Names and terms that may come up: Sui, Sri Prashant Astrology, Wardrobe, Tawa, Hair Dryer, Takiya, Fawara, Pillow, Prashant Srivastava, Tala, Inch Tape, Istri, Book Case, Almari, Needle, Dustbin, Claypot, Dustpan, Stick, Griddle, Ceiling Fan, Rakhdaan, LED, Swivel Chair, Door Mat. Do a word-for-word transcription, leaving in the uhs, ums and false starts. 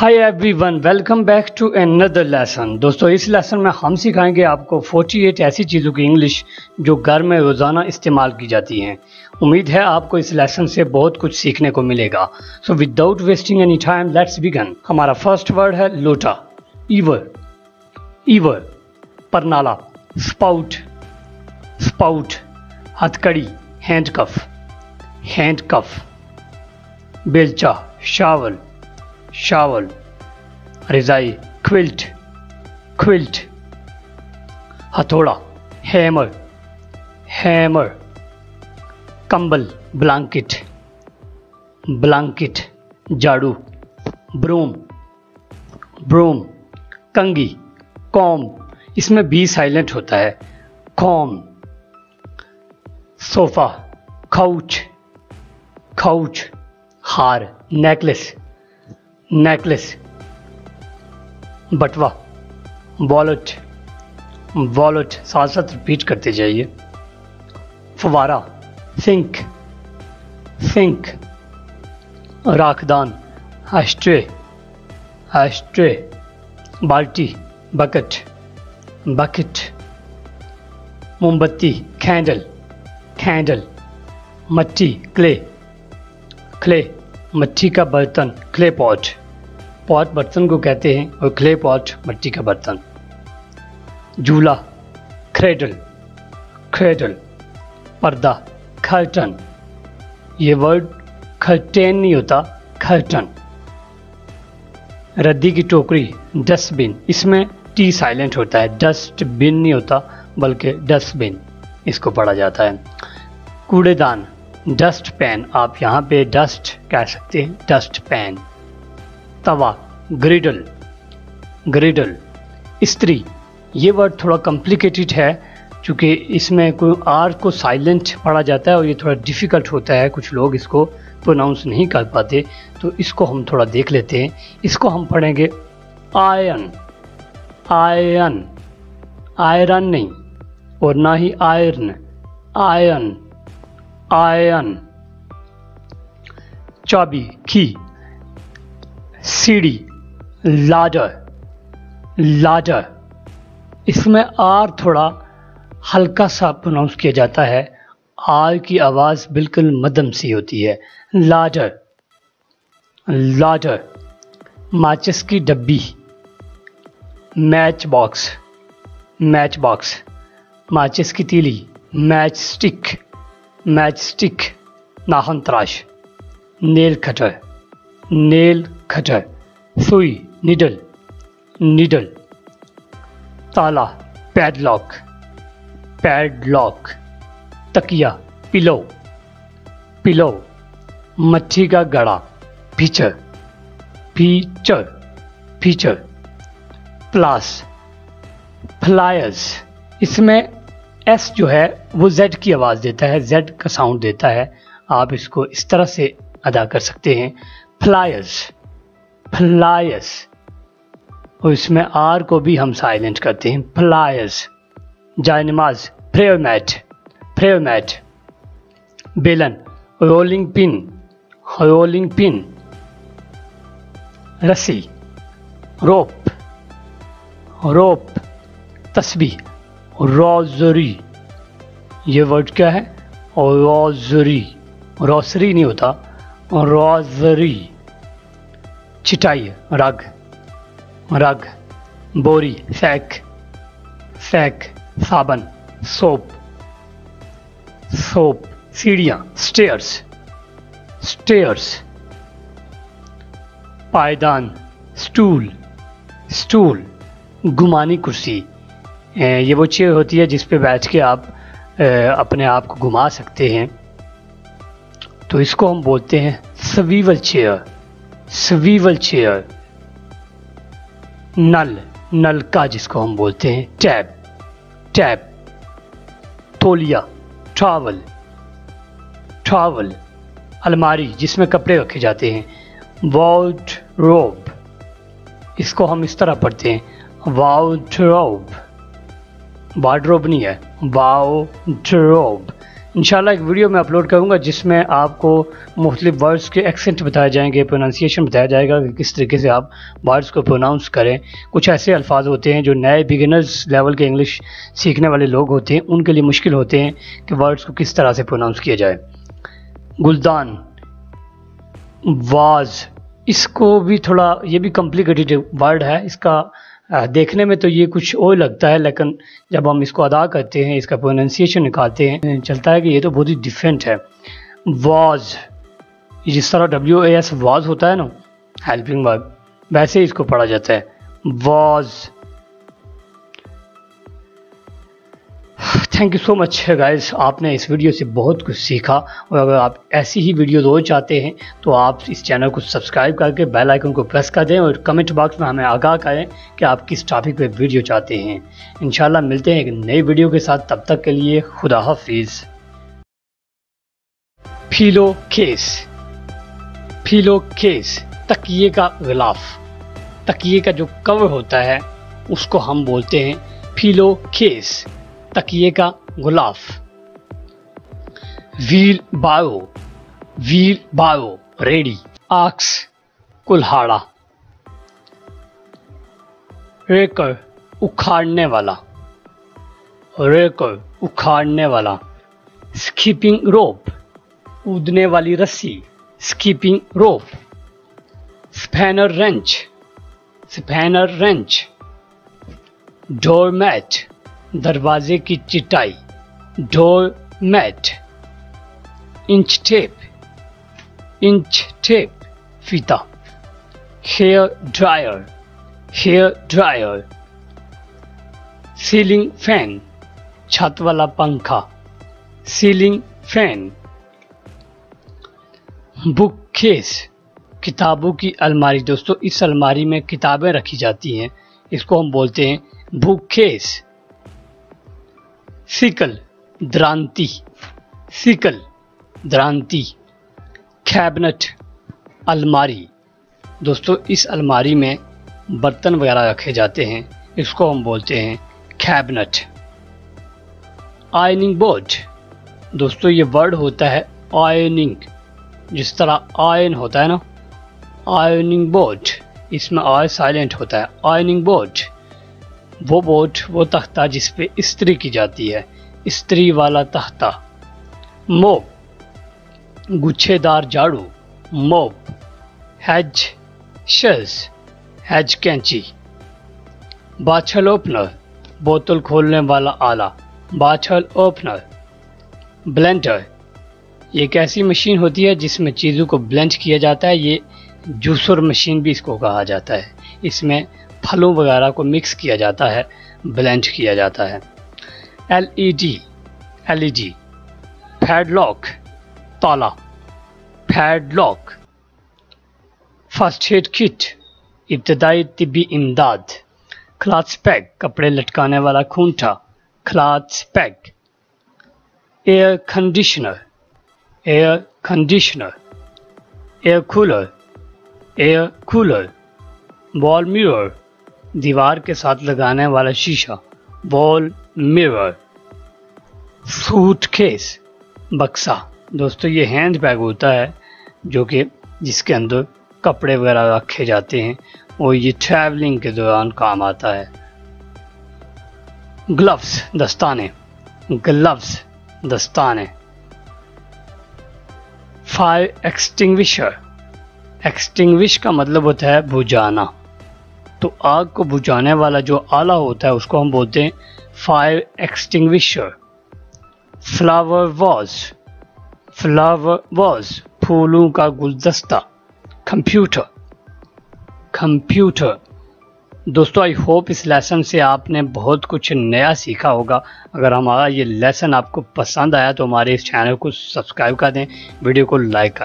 Hi everyone, welcome back to another lesson. दोस्तों, इस lesson में हम सिखाएंगे आपको अड़तालीस ऐसी चीज़ों की इंग्लिश जो घर में रोज़ाना इस्तेमाल की जाती हैं। उम्मीद है आपको इस लेसन से बहुत कुछ सीखने को मिलेगा। So without wasting any time let's begin. हमारा फर्स्ट वर्ड है लोटा, ईवर ईवर, परनाला, स्पाउट स्पाउट, हथकड़ी हैंडकफ हैंडकफ, बेल्चा शावल शावल, रिजाई क्विल्ट क्विल्ट, हथौड़ा हैमर हैमर, कंबल ब्लैंकेट ब्लैंकेट, झाड़ू ब्रूम ब्रूम, कंगी कॉम, इसमें भी साइलेंट होता है कॉम, सोफा काउच काउच, हार नेकलेस नेकलेस, बटवा वॉलेट वॉलेट, साथ साथ रिपीट करते जाइए, फवारा सिंक सिंक, राखदान आश्ट्रे आश्ट्रे, बाल्टी बकेट बकेट, मोमबत्ती कैंडल कैंडल, मट्टी क्ले क्ले, मट्टी का बर्तन क्लेपॉट, पॉट बर्तन को कहते हैं और क्ले पॉट मिट्टी का बर्तन, झूला क्रेडल क्रेडल, पर्दा कर्टन, ये वर्ड कर्टेन नहीं होता कर्टन, रद्दी की टोकरी डस्टबिन, इसमें टी साइलेंट होता है डस्टबिन नहीं होता बल्कि डस्टबिन इसको पढ़ा जाता है, कूड़ेदान डस्ट पैन, आप यहाँ पे डस्ट कह सकते हैं डस्ट पैन, तवा ग्रिडल ग्रिडल, इस्त्री ये वर्ड थोड़ा कॉम्प्लिकेटेड है क्योंकि इसमें कोई आर को साइलेंट पढ़ा जाता है और ये थोड़ा डिफ़िकल्ट होता है, कुछ लोग इसको प्रोनाउंस नहीं कर पाते, तो इसको हम थोड़ा देख लेते हैं। इसको हम पढ़ेंगे आयरन आयरन आयरन नहीं और ना ही आयरन आयरन आयन, चाबी की सीढ़ी लाडर लाडर, इसमें आर थोड़ा हल्का सा प्रोनाउंस किया जाता है, आर की आवाज़ बिल्कुल मध्यम सी होती है लाडर लाडर, माचिस की डब्बी मैच बॉक्स मैच बॉक्स, माचिस की तीली मैच स्टिक मैच स्टिक, नाखून तराश नेल कटर नेल कटर, सुई निडल निडल, ताला पैडलॉक पैडलॉक, तकिया पिलो पिलो, मच्छी का गड़ा फीचर फीचर फीचर, प्लास फ्लायर्स, इसमें एस जो है वो जेड की आवाज़ देता है, जेड का साउंड देता है, आप इसको इस तरह से अदा कर सकते हैं फ्लायर्स फ्लायर्स, और इसमें आर को भी हम साइलेंट करते हैं फ्लायर्स, जाय नमाज प्रेयर मैट प्रेयर मैट, बेलन रोलिंग पिन रोलिंग पिन, रस्सी रोप रोप, तस्बीह रॉजरी, ये वर्ड क्या है रॉजरी, रॉसरी नहीं होता रॉजरी, चिटाई रग रग, बोरी सैक सैक, साबन सोप सोप, सीढ़ियाँ स्टेयर्स स्टेयर्स, पायदान स्टूल स्टूल, घुमानी कुर्सी, ये वो चेयर होती है जिस पे बैठ के आप अपने आप को घुमा सकते हैं, तो इसको हम बोलते हैं स्वीवल चेयर स्वीवल चेयर, नल नलका जिसको हम बोलते हैं टैब टैब, तौलिया ट्रावल ट्रावल, अलमारी जिसमें कपड़े रखे जाते हैं वार्डरोब, इसको हम इस तरह पढ़ते हैं वार्डरोब वार्डरोब नहीं है वार्डरोब, इंशाल्लाह एक वीडियो मैं अपलोड करूँगा जिसमें आपको मुख्तलिफ वर्ड्स के एक्सेंट बताए जाएंगे, प्रोनाउंसिएशन बताया जाएगा कि किस तरीके से आप वर्ड्स को प्रोनाउंस करें। कुछ ऐसे अल्फाज होते हैं जो नए बिगिनर्स लेवल के इंग्लिश सीखने वाले लोग होते हैं उनके लिए मुश्किल होते हैं कि वर्ड्स को किस तरह से प्रोनाउंस किया जाए। गुलदान, वाज, इसको भी थोड़ा, ये भी कॉम्प्लिकेटेड वर्ड है। इसका देखने में तो ये कुछ और लगता है, लेकिन जब हम इसको अदा करते हैं, इसका प्रोनाउंसिएशन निकालते हैं, चलता है कि ये तो बहुत ही डिफरेंट है। वाज, जिस तरह डब्ल्यू ए एस वाज होता है ना, हेल्पिंग वर्ब, वैसे इसको पढ़ा जाता है vase. Thank you so much guys, आपने इस वीडियो से बहुत कुछ सीखा और अगर आप ऐसी ही वीडियोस और चाहते हैं तो आप इस चैनल को सब्सक्राइब करके बेल आइकन को प्रेस कर दें और कमेंट बॉक्स में हमें आगाह करें कि आप किस टॉपिक पे वीडियो चाहते हैं। इंशाल्लाह मिलते हैं एक नई वीडियो के साथ, तब तक के लिए खुदा हाफिज़। पीलो केस, पीलो केस, तकिए का गिलाफ, तकिए का जो कवर होता है उसको हम बोलते हैं पीलो केस, तकिए का गुलाफ। व्हील बारो, व्हील बारो, रेडी। आक्स, कुल्हाड़ा। रेकर, उखाड़ने वाला, रेकर, उखाड़ने वाला। स्कीपिंग रोप, कूदने वाली रस्सी, skipping rope. Spanner wrench, spanner wrench. Doormat, दरवाजे की चिटाई, door mat. Inch tape, inch tape, फीता। Hair dryer, hair dryer. Ceiling fan, छत वाला पंखा, सीलिंग फैन। बुक केस, किताबों की अलमारी। दोस्तों इस अलमारी में किताबें रखी जाती हैं, इसको हम बोलते हैं बुक केस। सिकल, द्रांति, सिकल, द्रांति। कैबिनेट, अलमारी। दोस्तों इस अलमारी में बर्तन वगैरह रखे जाते हैं, इसको हम बोलते हैं कैबिनेट। आयनिंग बोर्ड, दोस्तों ये वर्ड होता है आयनिंग, जिस तरह आयन होता है ना, आयनिंग बोर्ड, इसमें आय साइलेंट होता है। आयनिंग बोर्ड, वो बोर्ड, वो तख्ता जिस पे इस्त्री की जाती है, इस्त्री वाला तख्ता। मोप, गुच्छेदार झाड़ू, मोप। हैज शेल्स, हैज कैंची। बाछल ओपनर, बोतल खोलने वाला आला, बाछल ओपनर। ब्लेंडर, ये एक ऐसी मशीन होती है जिसमें चीज़ों को ब्लेंड किया जाता है, ये जूसर मशीन भी इसको कहा जाता है। इसमें फलों वगैरह को मिक्स किया जाता है, ब्लेंड किया जाता है। LED, LED. पैडलॉक, ताला, पैडलॉक। फर्स्ट एड किट, इब्तदाई तिब्बी इमदाद। क्लॉथ पैग, कपड़े लटकाने वाला खूंटा, cloth peg. Air conditioner, air conditioner. Air cooler, air cooler. Wall mirror, दीवार के साथ लगाने वाला शीशा, वॉल मिरर। सूटकेस, बक्सा। दोस्तों ये हैंड बैग होता है जो कि जिसके अंदर कपड़े वगैरह रखे जाते हैं और ये ट्रैवलिंग के दौरान काम आता है। ग्लव्स, दस्ताने, ग्लव्स, दस्ताने। फायर एक्सटिंग्विशर, एक्सटिंग्विश का मतलब होता है बुझाना, तो आग को बुझाने वाला जो आला होता है उसको हम बोलते हैं fire extinguisher. Flower vase, flower vase, फूलों का गुलदस्ता। Computer, computer. दोस्तों आई होप इस लेसन से आपने बहुत कुछ नया सीखा होगा। अगर हमारा ये लेसन आपको पसंद आया तो हमारे इस चैनल को सब्सक्राइब कर दें, वीडियो को लाइक कर दें।